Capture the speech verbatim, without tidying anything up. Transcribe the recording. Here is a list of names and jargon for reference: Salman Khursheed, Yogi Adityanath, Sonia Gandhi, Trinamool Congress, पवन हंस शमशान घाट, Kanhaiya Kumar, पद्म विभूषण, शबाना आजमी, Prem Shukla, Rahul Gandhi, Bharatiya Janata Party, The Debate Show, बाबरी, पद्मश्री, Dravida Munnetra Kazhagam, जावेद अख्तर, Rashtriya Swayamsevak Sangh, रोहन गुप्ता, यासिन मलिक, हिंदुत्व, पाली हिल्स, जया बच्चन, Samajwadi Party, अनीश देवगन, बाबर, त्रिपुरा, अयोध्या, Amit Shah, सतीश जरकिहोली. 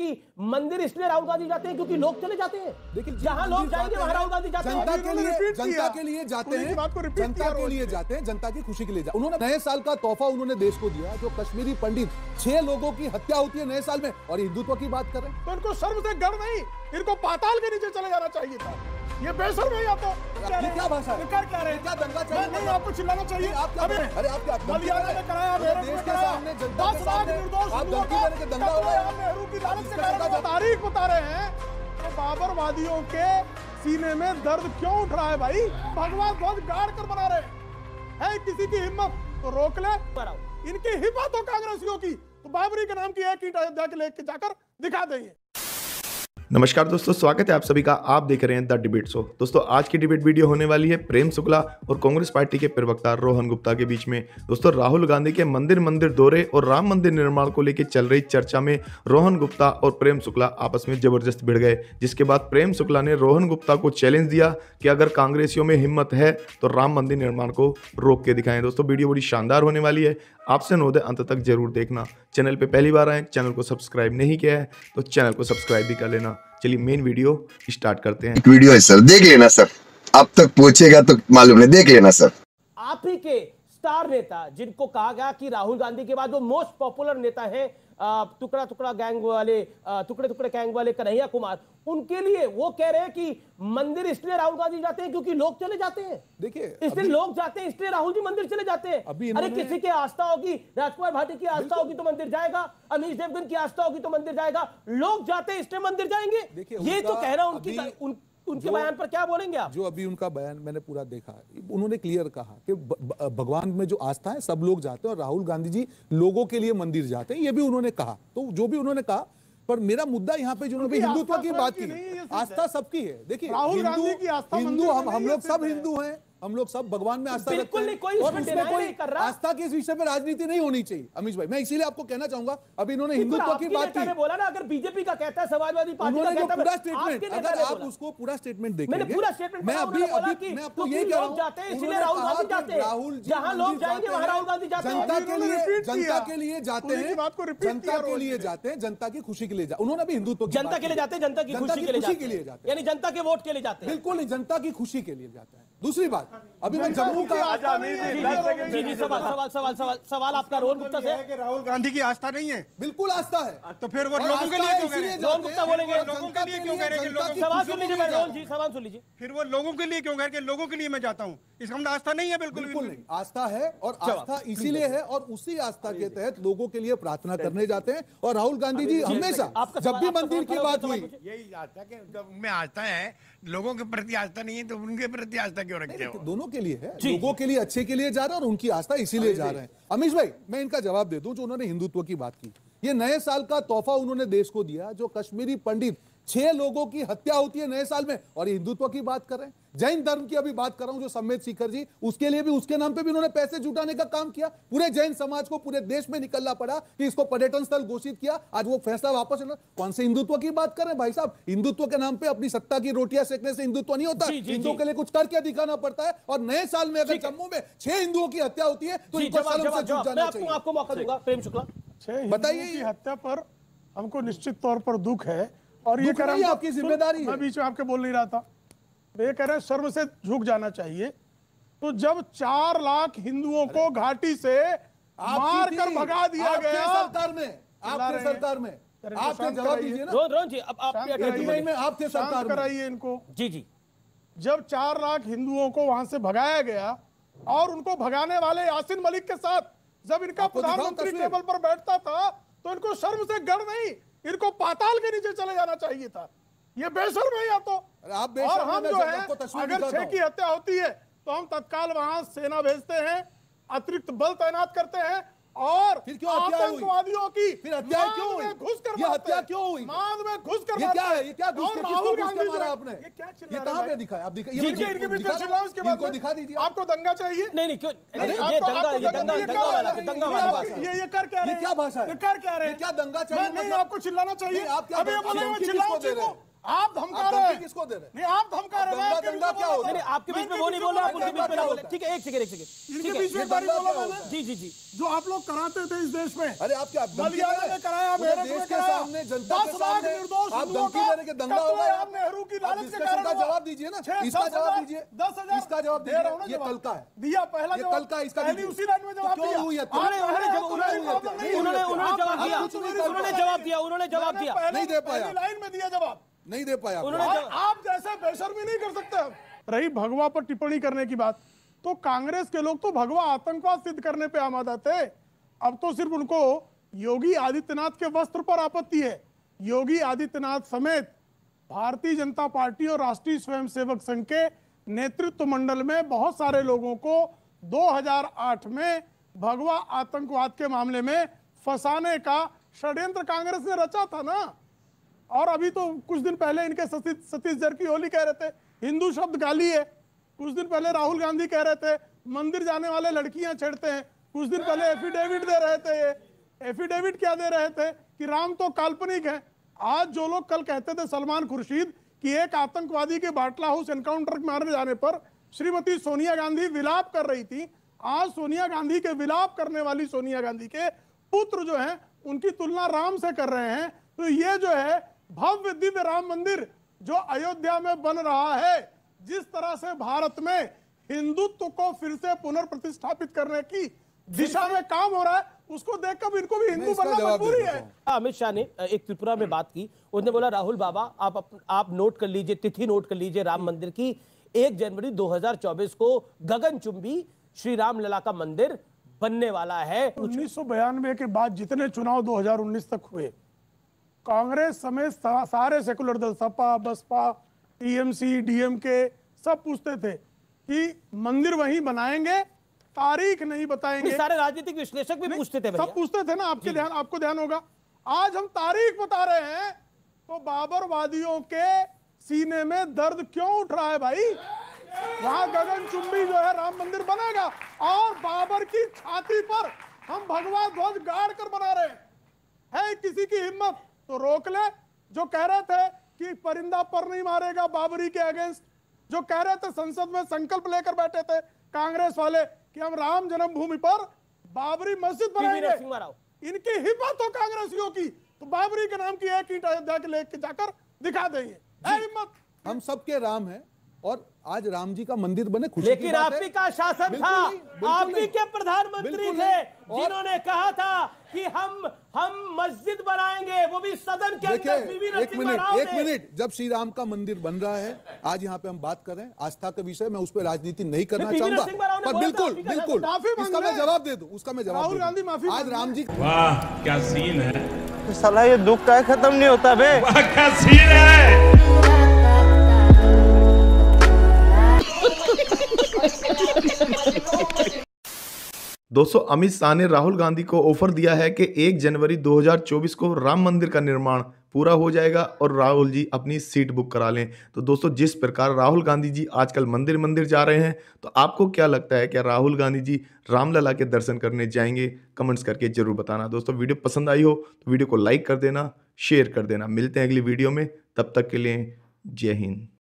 कि मंदिर इसलिए राहुल गांधी जाते हैं क्योंकि लोग चले जाते हैं। देखिए जहां लोग जाएंगे वहां राहुल गांधी जाते हैं, जनता के लिए जनता के लिए जाते हैं, जनता के लिए जाते हैं, जनता की खुशी के लिए जाते हैं। उन्होंने नए साल का तोहफा उन्होंने देश को दिया, जो कश्मीरी पंडित छह लोगों की हत्या होती है नए साल में और हिंदुत्व की बात कर रहे हैं, तो इनको शर्म से गर्व नहीं, इनको पाताल के नीचे चले जाना चाहिए था। ये बेशर्म है आप तो, क्या भाषा है, क्या कह रहे हैं, क्या दंगा चल रहा है, नहीं आपको चिल्लाना चाहिए आप क्या करें, अरे आप क्या बलियाना में कराया, मेरे देश के सामने जनता के सामने आप धमकी देने के दंगा हो रहा है, नेहरू की लालच से कह रहे हैं, तारीख बता रहे हैं, तो बाबरवादियों के सीने में दर्द क्यों उठ रहा है भाई, भगवान ध्वज गाड़ कर बना रहे हैं, किसी की हिम्मत तो रोक ले, इनकी हिम्मत हो कांग्रेसियों की तो बाबरी के नाम की एक ईंट अयोध्या के लेके जाकर दिखा देंगे। नमस्कार दोस्तों, स्वागत है आप सभी का, आप देख रहे हैं द डिबेट शो। दोस्तों आज की डिबेट वीडियो होने वाली है प्रेम शुक्ला और कांग्रेस पार्टी के प्रवक्ता रोहन गुप्ता के बीच में। दोस्तों राहुल गांधी के मंदिर मंदिर दौरे और राम मंदिर निर्माण को लेकर चल रही चर्चा में रोहन गुप्ता और प्रेम शुक्ला आपस में जबरदस्त भिड़ गए, जिसके बाद प्रेम शुक्ला ने रोहन गुप्ता को चैलेंज दिया कि अगर कांग्रेसियों में हिम्मत है तो राम मंदिर निर्माण को रोक के दिखाएं। दोस्तों वीडियो बड़ी शानदार होने वाली है, आपसे अनुरोध है अंत तक जरूर देखना। चैनल पे पहली बार आए, चैनल को सब्सक्राइब नहीं किया है तो चैनल को सब्सक्राइब भी कर लेना। चलिए मेन वीडियो स्टार्ट करते हैं। एक वीडियो है सर, देख लेना सर, आप तक पहुंचेगा तो मालूम नहीं, देख लेना सर। आप ही के स्टार नेता जिनको कहा गया कि राहुल गांधी के बाद वो मोस्ट पॉपुलर नेता है, टुकड़ा टुकड़ा गैंग वाले टुकड़े टुकड़े गैंग वाले कन्हैया कुमार, उनके लिए वो कह रहे हैं कि मंदिर इसलिए राहुल गांधी जाते हैं क्योंकि लोग चले जाते हैं। देखिए इसलिए लोग जाते हैं, इसलिए राहुल जी मंदिर चले जाते हैं। अरे किसी की आस्था होगी, राजकुमार भाटी की आस्था होगी तो मंदिर जाएगा, अनीश देवगन की आस्था होगी तो मंदिर जाएगा, लोग जाते हैं इसलिए मंदिर जाएंगे, ये तो कह रहा हूं। उनके बयान पर क्या बोलेंगे आप? जो अभी उनका बयान मैंने पूरा देखा, उन्होंने क्लियर कहा कि भगवान में जो आस्था है सब लोग जाते हैं और राहुल गांधी जी लोगों के लिए मंदिर जाते हैं, ये भी उन्होंने कहा। तो जो भी उन्होंने कहा, पर मेरा मुद्दा यहाँ पे जो उन्होंने हिंदुत्व की बात की, आस्था सबकी है। देखिए राहुल गांधी की आस्था, हिंदू हम लोग सब हिंदू हैं, हम लोग सब भगवान में आस्था रखते हैं और इसमें कोई आस्था के इस विषय में राजनीति नहीं होनी चाहिए। अमीश भाई मैं इसीलिए आपको कहना चाहूंगा, अभी इन्होंने हिंदुत्व की बात की, बोला ना, अगर बीजेपी का कहता है, समाजवादी पार्टी का कहता है, पूरा स्टेटमेंट, अगर आप उसको पूरा स्टेटमेंट देखेंगे, पूरा स्टेटमेंट मैं अभी अभी मैं आपको ये कह रहा हूं, जाते हैं इसलिए राहुल गांधी जाते हैं, राहुल जहां लोग जाएंगे वहां राहुल गांधी जाते हैं, जनता के लिए जनता के लिए जाते हैं, जनता के लिए जाते हैं, जनता की खुशी के लिए जाते हैं। उन्होंने अभी हिंदुत्व जनता के लिए जाते हैं, जनता की खुशी के लिए जाते हैं, यानी जनता के वोट के लिए जाते हैं, बिल्कुल जनता की खुशी के लिए जाते हैं। दूसरी बात, अभी मैं जम्मू का सवाल सवाल सवाल सवाल सवाल आपका रोहन गुप्ता से है कि राहुल गांधी की आस्था नहीं है। बिल्कुल आस्था है, तो फिर वो लोगों के लिए क्यों कह रहे हैं? रोहन गुप्ता बोलेंगे लोगों के लिए क्यों कह रहे हैं? सवाल सुन लीजिए, रोहन जी सवाल सुन लीजिए। फिर वो लोगों के लिए क्यों कह रहे हैं? लोगों के लिए मैं जाता हूँ, इसका मतलब आस्था नहीं है। बिल्कुल आस्था है, और आस्था इसीलिए है, और उसी आस्था के तहत लोगों के लिए प्रार्थना करने जाते हैं। और राहुल गांधी जी हमेशा जब भी मंदिर की बात हुई, यही आस्था है, उनमें आस्था है, लोगों के प्रति आस्था नहीं है तो उनके प्रति आस्था क्यों रखते हो? दोनों के लिए है, लोगों के लिए अच्छे के लिए जा रहा है और उनकी आस्था इसीलिए जा रहे हैं। अमीश भाई मैं इनका जवाब दे दूं, जो उन्होंने हिंदुत्व की बात की, ये नए साल का तोहफा उन्होंने देश को दिया, जो कश्मीरी पंडित छह लोगों की हत्या होती है नए साल में और हिंदुत्व की बात कर रहे हैं। जैन धर्म की अभी बात कर रहा हूं, जो सम्मेद शिखर जी, उसके लिए भी, उसके नाम पे भी उन्होंने पैसे जुटाने का काम किया, पूरे जैन समाज को पूरे देश में निकलना पड़ा कि इसको पर्यटन स्थल घोषित किया, आज वो फैसला वापस लेना। कौन से हिंदुत्व की बात कर रहे हैं भाई साहब? हिंदुत्व के नाम पे अपनी सत्ता की रोटियां सेकने से हिंदुत्व नहीं होता, हिंदुओं के लिए कुछ करके दिखाना पड़ता है। और नए साल में अगर जम्मू में छह हिंदुओं की हत्या होती है तो इनको आपको मौका दूंगा। प्रेम शुक्ला बताइए, हत्या पर हमको निश्चित तौर पर दुख है और ये कह रहा हूं आपकी जिम्मेदारी है, मैं बीच में आपके बोल नहीं रहा था, ये कह रहे हैं शर्म से झुक जाना चाहिए। तो जब चार लाख हिंदुओं को घाटी से मार कर भगा दिया गया सरकार में, आपके सरकार में, आपने जवाब दीजिए ना रोहन जी, अब आप थे सरकार, कराइए इनको। जी जी, जब चार लाख हिंदुओं को वहां से भगाया गया और उनको भगाने वाले यासिन मलिक के साथ जब इनका प्रधानमंत्री टेबल पर बैठता था तो इनको शर्म से गर्व नहीं, इनको पाताल के नीचे चले जाना चाहिए था। ये बेशर्म है या तो, आप और हम जो है अगर छह की हत्या होती है तो हम तत्काल वहां सेना भेजते हैं, अतिरिक्त बल तैनात करते हैं और आतंकवादियों की घुस कर हत्या क्यों हुई? मांद में घुस कर क्या है? ये क्या राहुल गांधी जी आपने ये क्या चिल्ला रहे हैं? दिखा दीजिए, आपको दंगा चाहिए? नहीं नहीं, क्यों ये कर क्या रहे हैं? क्या भाषा है, कर क्या रहे हैं? क्या दंगा चाहिए? आपको चिल्लाना चाहिए, आप क्या चिल्लाओ? आप धमका रहे हैं किसको दे रहे हैं? नहीं आप धमका रहे हैं। दंगा क्या होता है? नहीं आपके बीच में वो नहीं बोला, आप उनके बीच में बोले। ठीक है एक सेकंड एक सेकंड, इनके बीच में बारी बोला मैंने। जी जी जी जो आप लोग कराते थे इस देश में, अरे आप क्या बलियारे में कराया, मेरे देश के सामने जनता के सामने आप धमकी दे रहे कि दंगा होगा। आप नेहरू की लालच से कारण जवाब दीजिए ना, इसका जवाब दीजिए। दस हज़ार इसका जवाब दे रहा हूं ना, ये कल का है, दिया पहला जवाब कल का, इसका दीजिए। उसी लाइन में जवाब दिया उन्होंने उन्होंने उन्होंने जवाब दिया उन्होंने जवाब दिया उन्होंने जवाब दिया नहीं दे पाया, लाइन में दिया जवाब नहीं दे पाया। आप जैसे बेशर्मी नहीं कर सकते। रही भगवा पर टिप्पणी करने की बात, तो कांग्रेस के लोग तो भगवा आतंकवाद सिद्ध करने पे आमादा थे, अब तो सिर्फ उनको योगी आदित्यनाथ के वस्त्र पर आपत्ति है। योगी आदित्यनाथ समेत भारतीय जनता पार्टी और राष्ट्रीय स्वयंसेवक संघ के नेतृत्व मंडल में बहुत सारे लोगों को दो हज़ार आठ में भगवा आतंकवाद के मामले में फंसाने का षड्यंत्र कांग्रेस ने रचा था ना। और अभी तो कुछ दिन पहले इनके सतीश जरकिहोली कह रहे थे हिंदू शब्द गाली है, कुछ दिन पहले राहुल गांधी कह रहे थे मंदिर जाने वाले लड़कियां छेड़ते हैं, कुछ दिन पहले एफिडेविट दे रहे थे, ये एफिडेविट क्या दे रहे थे कि राम तो काल्पनिक है। आज जो लोग कल कहते थे सलमान खुर्शीद कि एक आतंकवादी के बाटला हाउस एनकाउंटर मारे जाने पर श्रीमती सोनिया गांधी विलाप कर रही थी, आज सोनिया गांधी के विलाप करने वाली सोनिया गांधी के पुत्र जो है उनकी तुलना राम से कर रहे हैं। तो ये जो है भव्य दिव्य राम मंदिर जो अयोध्या में बन रहा है, जिस तरह से भारत में हिंदुत्व को फिर से पुनर्प्रतिष्ठापित करने की दिशा में काम हो रहा है, उसको देखकर इनको भी हिंदू बनना मजबूरी है। अमित शाह ने एक त्रिपुरा में बात की, उसने बोला राहुल बाबा आप आप नोट कर लीजिए, तिथि नोट कर लीजिए राम मंदिर की, एक जनवरी दो हजार चौबीस को गगनचुंबी श्री राम लला का मंदिर बनने वाला है। उन्नीस सौ बयानवे के बाद जितने चुनाव दो हजार उन्नीस तक हुए कांग्रेस समेत सारे सेकुलर दल सपा बसपा टीएमसी डीएमके सब पूछते थे कि मंदिर वहीं बनाएंगे, तारीख नहीं बताएंगे। सारे राजनीतिक विश्लेषक भी पूछते थे, सब पूछते थे ना। आपके ध्यान आपको ध्यान होगा आज हम तारीख बता रहे हैं तो बाबरवादियों के सीने में दर्द क्यों उठ रहा है भाई? वहां गगनचुंबी जो है राम मंदिर बनेगा और बाबर की छाती पर हम भगवा ध्वज गाड़ कर बना रहे हैं। है किसी की हिम्मत तो रोक ले। जो कह रहे थे कि परिंदा पर नहीं मारेगा बाबरी के अगेंस्ट, जो कह रहे थे संसद में संकल्प लेकर बैठे थे कांग्रेस वाले कि हम राम जन्मभूमि पर बाबरी मस्जिद बनाएंगे, इनकी हिम्मत हो कांग्रेसियों की तो बाबरी के नाम की एक ईंट अयोध्या के लेके जाकर दिखा देंगे। हिम्मत हम सबके राम है और आज राम जी का मंदिर बने खुशी की बात है। लेकिन आप ही का शासन था, आप ही के प्रधानमंत्री थे जिन्होंने कहा था कि हम हम मस्जिद बनाएंगे, वो भी सदन के अंदर। एक मिनट एक मिनट, जब श्री राम का मंदिर बन रहा है आज यहाँ पे हम बात कर रहे हैं आस्था का विषय, मैं उस पर राजनीति नहीं करना चाहूंगा, पर बिल्कुल बिल्कुल उसका मैं जवाब दे दूं, उसका मैं जवाब राहुल गांधी आज राम जी वाह क्या सीन है साला, ये दुख का खत्म नहीं होता बे, क्या सीन है। दोस्तों अमित शाह ने राहुल गांधी को ऑफर दिया है कि एक जनवरी दो हज़ार चौबीस को राम मंदिर का निर्माण पूरा हो जाएगा और राहुल जी अपनी सीट बुक करा लें। तो दोस्तों जिस प्रकार राहुल गांधी जी आजकल मंदिर मंदिर जा रहे हैं, तो आपको क्या लगता है क्या राहुल गांधी जी रामलला के दर्शन करने जाएंगे? कमेंट्स करके जरूर बताना। दोस्तों वीडियो पसंद आई हो तो वीडियो को लाइक कर देना, शेयर कर देना। मिलते हैं अगली वीडियो में, तब तक के लिए जय हिंद।